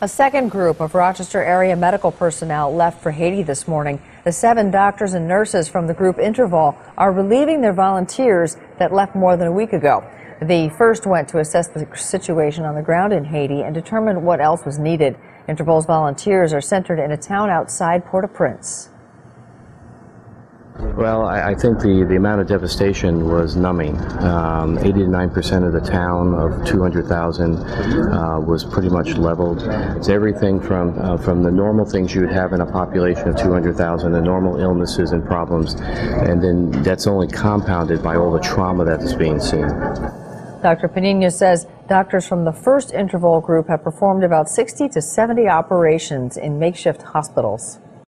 A second group of Rochester area medical personnel left for Haiti this morning. The 7 doctors and nurses from the group InterVol are relieving their volunteers that left more than a week ago. The first went to assess the situation on the ground in Haiti and determine what else was needed. InterVol's volunteers are centered in a town outside Port-au-Prince. Well, I think the amount of devastation was numbing. 89% of the town of 200,000 was pretty much leveled. It's everything from the normal things you would have in a population of 200,000, the normal illnesses and problems, and then that's only compounded by all the trauma that's being seen. Dr. Panino says doctors from the first InterVol group have performed about 60 to 70 operations in makeshift hospitals.